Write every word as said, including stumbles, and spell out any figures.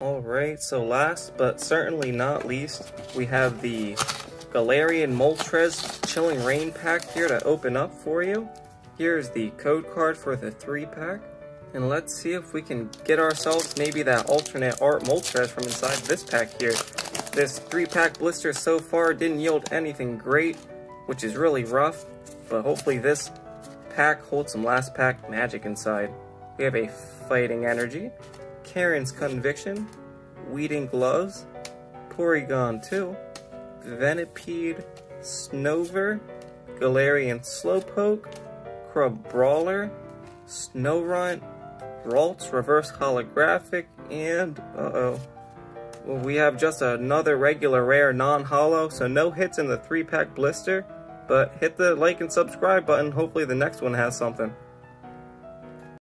Alright, so last but certainly not least, we have the Galarian Moltres Chilling Rain pack here to open up for you. Here's the code card for the three pack. And let's see if we can get ourselves maybe that alternate art Moltres from inside this pack here. This three pack blister so far didn't yield anything great, which is really rough, but hopefully this pack holds some last pack magic inside. We have a Fighting Energy, Karen's Conviction, Weeding Gloves, Porygon two, Venipede, Snover, Galarian Slowpoke, Crabrawler, Snowrunt, Ralts, Reverse Holographic, and uh-oh. Well, we have just another regular rare non-holo, so no hits in the three pack blister, but hit the like and subscribe button, hopefully the next one has something.